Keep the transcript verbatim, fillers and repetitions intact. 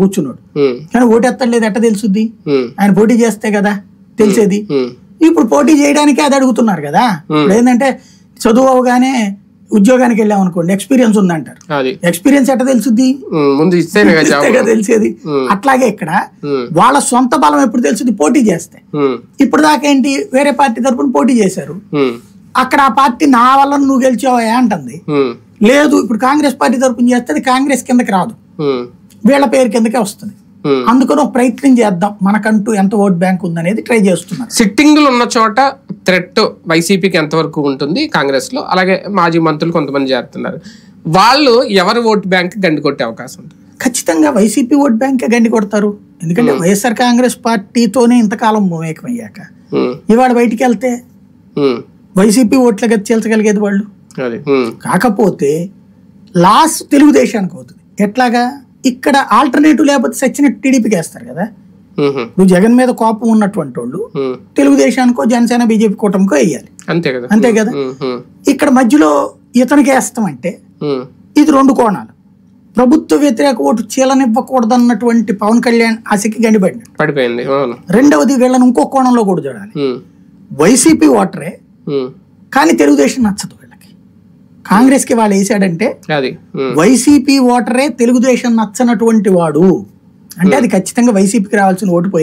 కూర్చున్నాడు. కానీ ఓటు ఎత్తలేదు, ఎట్ట తెలుసుద్ది? ఆయన పోటీ చేస్తే కదా తెలిసేది. ఇప్పుడు పోటీ చేయడానికే అది అడుగుతున్నారు కదా. ఏంటంటే చదువు అవగానే ఉద్యోగానికి వెళ్ళాం అనుకోండి, ఎక్స్పీరియన్స్ ఉందంటారు. ఎక్స్పీరియన్స్ ఎట్ట తెలుసుద్ది? తెలిసేది. అట్లాగే ఇక్కడ వాళ్ళ సొంత బలం ఎప్పుడు తెలుసుద్ది? పోటీ చేస్తే. ఇప్పుడు దాకా ఏంటి, వేరే పార్టీ తరఫున పోటీ చేశారు, అక్కడ ఆ పార్టీ నా వల్ల నువ్వు గెలిచావా అంటుంది. లేదు, ఇప్పుడు కాంగ్రెస్ పార్టీ తరఫున చేస్తే కాంగ్రెస్ కిందకి రాదు, వీళ్ళ పేరు కిందకే వస్తుంది. అందుకని ఒక ప్రయత్నం చేద్దాం, మనకంటూ ఎంత ఓట్ బ్యాంక్ ఉందనేది ట్రై చేస్తున్నారు. సిట్టింగ్ లో ఉన్న చోట థ్రెట్ వైసీపీకి ఎంతవరకు ఉంటుంది కాంగ్రెస్ లో? అలాగే మాజీ మంత్రులు కొంతమంది చేరుతున్నారు, వాళ్ళు ఎవరు ఓట్ బ్యాంక్ గండి కొట్టే అవకాశం ఉంటుంది? ఖచ్చితంగా వైసీపీ ఓట్ బ్యాంకే గండి కొడతారు. ఎందుకంటే వైఎస్ఆర్ కాంగ్రెస్ పార్టీతోనే ఇంతకాలం మమేకమయ్యాక ఇవాళ బయటికి వెళ్తే వైసీపీ ఓట్ల గతి చేల్చగలిగేది వాళ్ళు. కాకపోతే లాస్ తెలుగుదేశానికి అవుతుంది. ఎట్లాగా? ఇక్కడ ఆల్టర్నేటివ్ లేకపోతే సచ్చిన టీడీపీకి వేస్తారు కదా. నువ్వు జగన్ మీద కోపం ఉన్నటువంటి వాళ్ళు తెలుగుదేశానికో జనసేన బీజేపీ కూటమికో వేయాలి, అంతే కదా అంతే కదా ఇక్కడ మధ్యలో ఇతనికి వేస్తామంటే ఇది రెండు కోణాలు. ప్రభుత్వ వ్యతిరేక ఓటు చీలనివ్వకూడదన్నటువంటి పవన్ కళ్యాణ్ ఆశకి గండిపడినాడు, పడిపోయింది. రెండవది, వీళ్ళని ఇంకో కోణంలో కూడా చూడాలి. వైసీపీ ఓటరే కానీ తెలుగుదేశం నచ్చదు వీళ్ళకి. కాంగ్రెస్కి వాళ్ళు వేసాడంటే వైసీపీ ఓటరే తెలుగుదేశం నచ్చనటువంటి వాడు అంటే అది ఖచ్చితంగా వైసీపీకి రావాల్సిన ఓటు పోయింది.